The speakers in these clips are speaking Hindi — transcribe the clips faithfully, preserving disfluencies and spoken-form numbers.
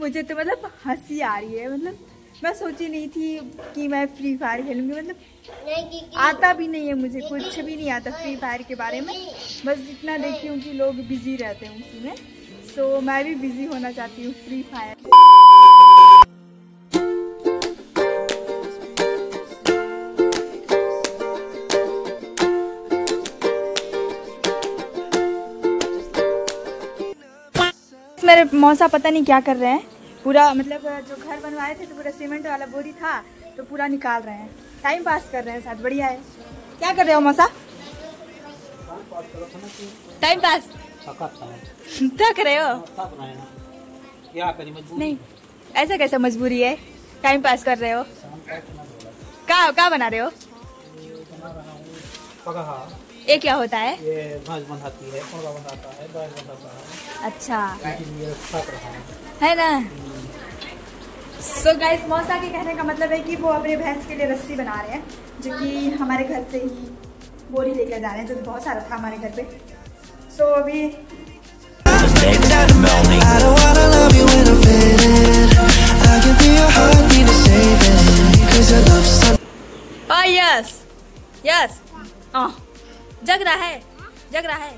मुझे तो मतलब हंसी आ रही है, मतलब मैं सोची नहीं थी कि मैं फ्री फायर खेलूंगी, मतलब आता भी नहीं है मुझे, कुछ भी नहीं आता फ्री फायर के बारे में। बस इतना देखती हूँ कि लोग बिजी रहते हैं उसी में, तो मैं भी बिजी होना चाहती हूँ फ्री फायर। मेरे मौसा पता नहीं क्या कर रहे हैं, पूरा मतलब जो घर बनवाए थे तो पूरा सीमेंट वाला बोरी था तो पूरा निकाल रहे हैं, टाइम पास कर रहे हैं साथ। बढ़िया है। क्या कर रहे हो मौसा? टाइम पास थक रहे हो? नहीं, ऐसा कैसा मजबूरी है, टाइम पास कर रहे हो। क्या क्या बना रहे हो? ये क्या होता है? ये बनाती है, बनाता है, बनाता है। अच्छा है ना। सो so गाइस, मौसा के कहने का मतलब है कि वो अपने भैंस के लिए रस्सी बना रहे हैं, जो कि हमारे घर से ही बोरी लेकर जा रहे हैं, जो कि बहुत सारा था हमारे घर पे। सो so अभी यस यस जग रहा है, जग रहा है,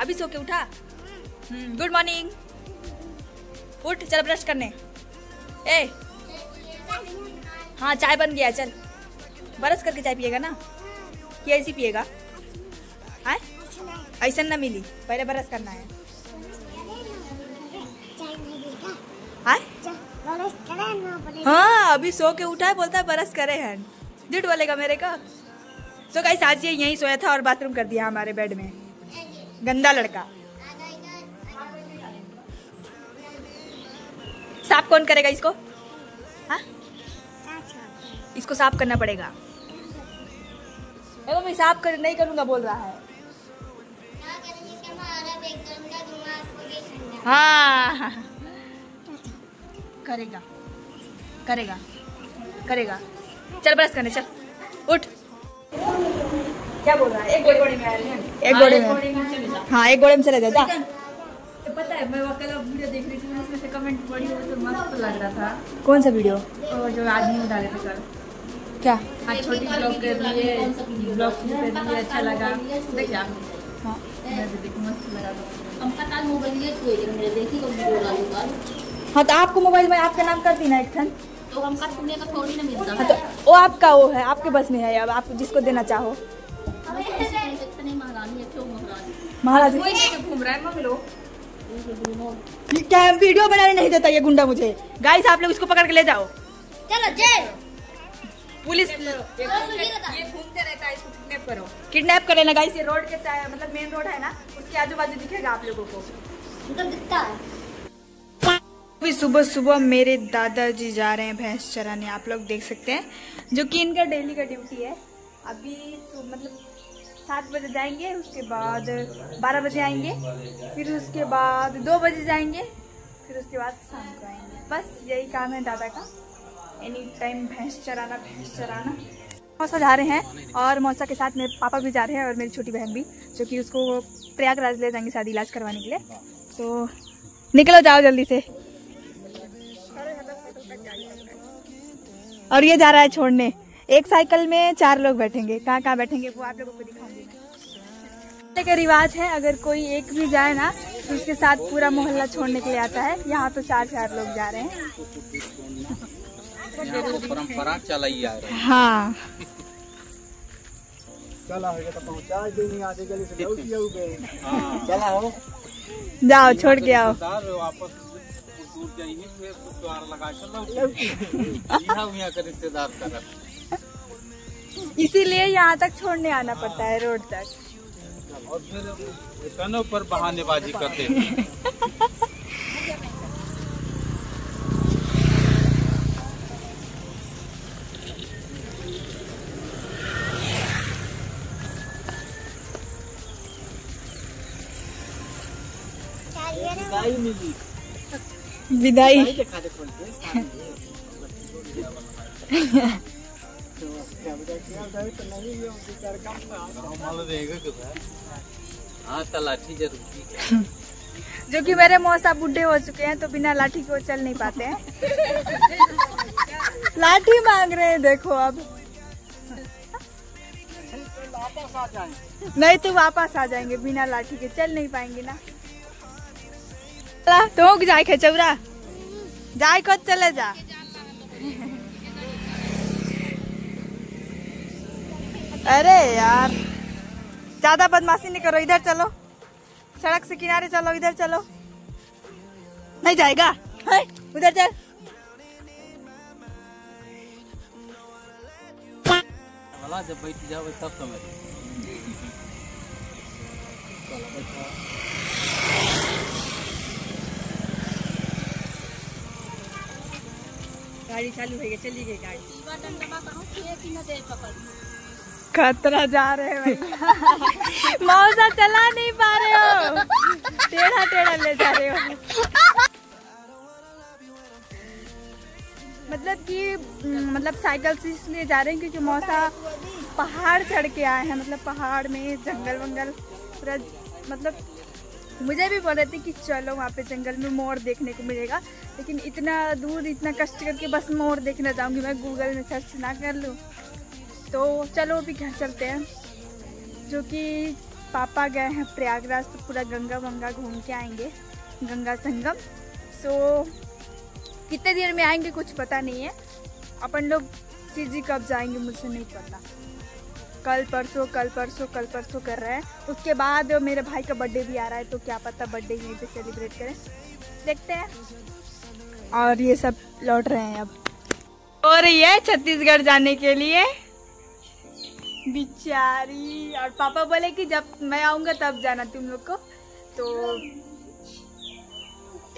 अभी सो के उठा। गुड मॉर्निंग, उठ चल ब्रश करने। ए हाँ, चाय बन गया, चल ब्रश करके चाय पिएगा ना कि ऐसी पिएगा? आए ऐसा ना मिली, पहले ब्रश करना है। हाँ अभी सो के उठा है, बोलता है ब्रश करे हैं, झूठ बोलेगा मेरे को। सो गाइस, आज ये यहीं सोया था और बाथरूम कर दिया हमारे बेड में, गंदा लड़का। साफ कौन करेगा इसको? हाँ इसको साफ करना पड़ेगा। मैं साफ कर नहीं करूंगा बोल रहा है। हाँ करेगा करेगा करेगा, चल ब्रश करने चल, उठ। क्या बोल रहा है? एक गोड़े में एक गोड़े में हाँ एक गोड़े में चले जाता। तो पता है मैं वीडियो वीडियो देख रही थी, उसमें से कमेंट पड़ी, वो तो मस्त लग रहा था। कौन सा वीडियो? तो जो आदमी डाले थे कल। क्या? हाँ छोटी ब्लॉग कर रही है, ब्लॉग कर रही है, अच्छा लगा। देखिए हाँ मस्त लगा, हम पता मोबाइल। हाँ तो आपको मोबाइल में आपका नाम कर दी ना एक ठन, तो हम का थोड़ी ना मिलता। तो वो आपका वो है, आपके बस में है, अब आप जिसको देना चाहो। महाराज घूम रहा है, क्या वीडियो बनाने नहीं देता ये गुंडा मुझे। गाइस आप लोग इसको पकड़ के ले जाओ, चलो जेल। पुलिस ये घूमते रहता है, इसको किडनैप करो, किडनैप कर लेना। गाइस ये रोड के मतलब मेन रोड है ना, उसके आजू बाजू दिखेगा आप लोगों को, मतलब दिखता है। अभी सुबह सुबह मेरे दादाजी जा रहे हैं भैंस चराने, आप लोग देख सकते हैं, जो कि इनका डेली का ड्यूटी है। अभी तो मतलब सात बजे जाएंगे, उसके बाद बारह बजे आएंगे, फिर उसके बाद दो बजे जाएंगे, फिर उसके बाद शाम को आएंगे। बस यही काम है दादा का, एनी टाइम भैंस चराना भैंस चराना। मौसा जा रहे हैं और मौसा के साथ मेरे पापा भी जा रहे हैं और मेरी छोटी बहन भी, जो कि उसको प्रयागराज ले जाएंगे शायद इलाज करवाने के लिए। तो निकलो जाओ जल्दी से। और ये जा रहा है छोड़ने, एक साइकिल में चार लोग बैठेंगे। कहाँ कहाँ बैठेंगे वो आप लोगों को दिखाऊंगी। का रिवाज है, अगर कोई एक भी जाए ना तो उसके साथ पूरा मोहल्ला छोड़ने के लिए आता है। यहाँ तो चार चार लोग जा रहे हैं, परंपरा चला ही आ रहा है। हाँ चला हो, जाओ छोड़ के आओ इसीलिए यहाँ तक छोड़ने आना पड़ता है रोड तक। और फिर कनों पर बहानेबाजी करते हैं। विदाई हाँ तलाठी जरूरी है। जो कि मेरे मौसा बूढ़े हो चुके हैं तो बिना लाठी के वो चल नहीं पाते हैं। लाठी मांग रहे हैं देखो अब। नहीं तो वापस आ जाएंगे, बिना लाठी के चल नहीं पाएंगे ना। तो जाए के चौरा जाए को चले जा। अरे यार ज्यादा बदमाशी नहीं करो, इधर चलो, सड़क से किनारे चलो, इधर चलो। नहीं जाएगा, उधर चल। जब बैठ जाओ तब समझ। गाड़ी चालू है, चली गई गाड़ी। खतरा जा रहे हैं भाई। मौसा चला नहीं पा रहे हो, टेढ़ा टेढ़ा ले जा रहे हो। मतलब कि मतलब साइकिल से इसलिए जा रहे हैं क्योंकि मौसा पहाड़ चढ़ के आए हैं। मतलब पहाड़ में जंगल वंगल पूरा, मतलब मुझे भी बोल रहे थे कि चलो वहाँ पे जंगल में मोर देखने को मिलेगा, लेकिन इतना दूर इतना कष्ट करके बस मोर देखना चाहूँगी मैं, गूगल में सर्च ना कर लूँ। तो चलो अभी घर चलते हैं, जो कि पापा गए हैं प्रयागराज, तो पूरा गंगा वंगा घूम के आएंगे, गंगा संगम। सो कितने देर में आएंगे कुछ पता नहीं है, अपन लोग सीजी कब जाएंगे मुझे नहीं पता। कल परसों कल परसों कल परसों कर रहे हैं, उसके बाद मेरे भाई का बर्थडे भी आ रहा है, तो क्या पता बर्थडे यहीं पे सेलिब्रेट करें, देखते हैं। और ये सब लौट रहे हैं अब, हो रही है छत्तीसगढ़ जाने के लिए बिचारी। और पापा बोले कि जब मैं आऊँगा तब जाना तुम लोग को, तो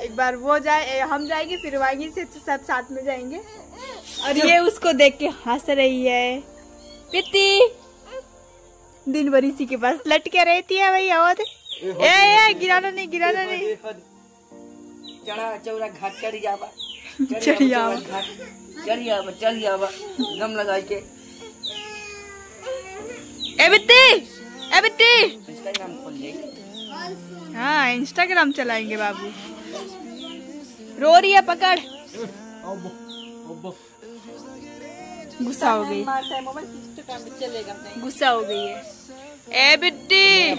एक बार वो जाए, हम जाएंगे फिर वाएंगे, से सब साथ में जाएंगे। और ये उसको देख के हंस रही है पिती, दिन भर इसी के पास लटके रहती है भाई। और ए ए गिराना नहीं, गिराना नहीं। चढ़ा चौरा घाट चढ़ियावा चढ़ियावा चढ़ियावा चढ़ियावा गम लगा के। ए बिती ए बिती, इंस्टाग्राम खोल ले। हाँ इंस्टाग्राम चलाएंगे बाबू। रो रही है पकड़, गुस्सा हो गई, गुस्सा हो गई है। ए बिट्टी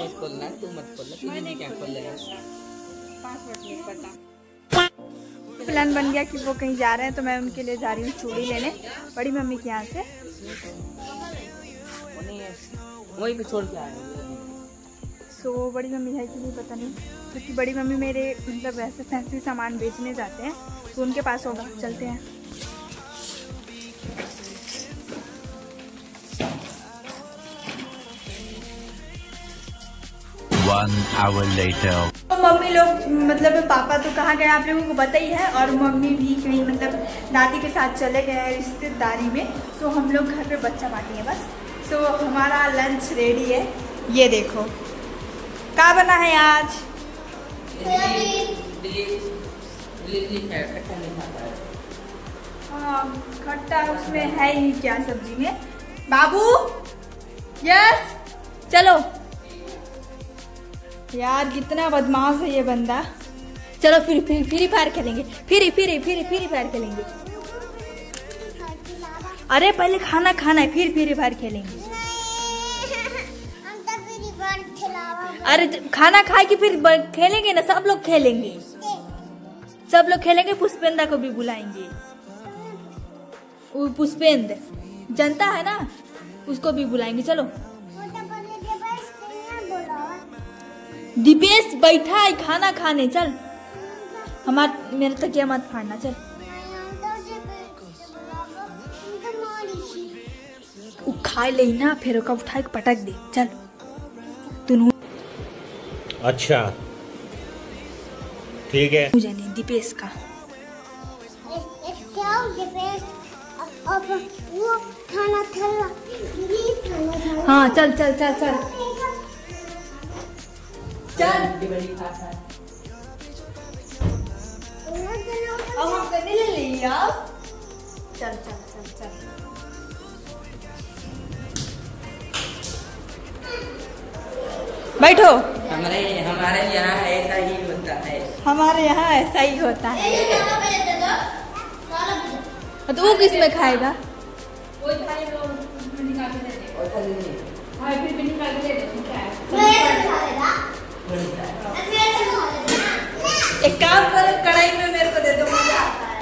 प्लान बन गया कि वो कहीं जा रहे हैं, तो मैं उनके लिए जा रही हूँ चूड़ी लेने, बड़ी मम्मी के यहाँ से। वही पे छोड़ के आ रही है। सो so, बड़ी मम्मी है कि नहीं पता नहीं, क्योंकि तो बड़ी मम्मी मेरे मतलब वैसे फैंसी सामान बेचने जाते हैं, तो उनके पास होगा। चलते हैं। One hour later. तो मम्मी लोग मतलब पापा तो कहाँ गए आप लोगों को पता ही है, और मम्मी भी कहीं मतलब दादी के साथ चले गए हैं रिश्तेदारी में, तो हम लोग घर पे बच्चा बांटी है बस। तो so, हमारा लंच रेडी है, ये देखो क्या बना है आज। हाँ खट्टा उसमें है ही क्या सब्जी में बाबू। यस चलो यार, कितना बदमाश है ये बंदा। चलो फिर फिर फ्री फायर खेलेंगे, फिर फिर फिर फ्री फायर खेलेंगे। अरे पहले खाना खाना है फिर फ्री फायर खेलेंगे। अरे खाना खाए कि फिर खेलेंगे ना, सब लोग खेलेंगे, सब लोग खेलेंगे। पुष्पेंद्र को भी बुलाएंगे, वो पुष्पेंद्र जनता है ना, उसको भी बुलाएंगे। चलो दीपेश बैठा है खाना खाने, चल हमारा मेरे तक क्या मत फाड़ना। चल वो खा ले ना, फिर उसका उठा के पटक दे। चल अच्छा ठीक है, मुझे नहीं दीपेश का वो खाना था। हाँ चल चल चल चल चल, ले लिया। चल चल चल चल बैठो। हमारे हमारे यहाँ ऐसा ही होता है। हमारे यहाँ ऐसा ही होता है। तो वो किस में खाएगा? एक काम करो, कढ़ाई में मेरे को दे दो, मजा आता है।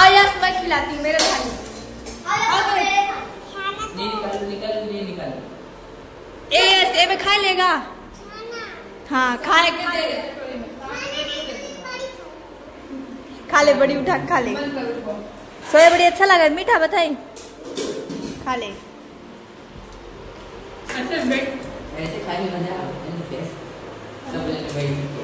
आयास मैं खिलाती हूँ मेरे भाई। निकल निकल निकल। ए ए में खा लेगा। हाँ खाए खा ले, बड़ी उठा खा ले। सोया बड़ी अच्छा लगा, मीठा बताई खा ले। ऐसे खाने मजा आता है।